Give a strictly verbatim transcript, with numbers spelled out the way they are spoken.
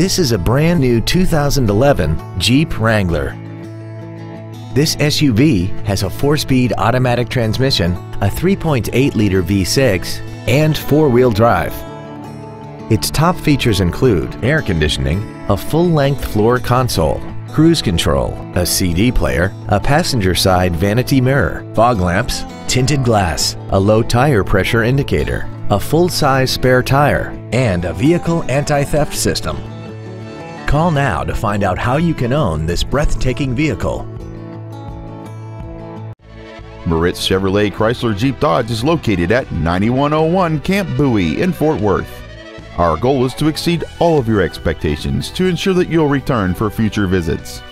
This is a brand new two thousand eleven Jeep Wrangler. This S U V has a four-speed automatic transmission, a three point eight liter V six, and four-wheel drive. Its top features include air conditioning, a full-length floor console, cruise control, a C D player, a passenger side vanity mirror, fog lamps, tinted glass, a low tire pressure indicator, a full-size spare tire, and a vehicle anti-theft system. Call now to find out how you can own this breathtaking vehicle. Moritz Chevrolet Chrysler Jeep Dodge is located at ninety-one oh one Camp Bowie in Fort Worth. Our goal is to exceed all of your expectations to ensure that you'll return for future visits.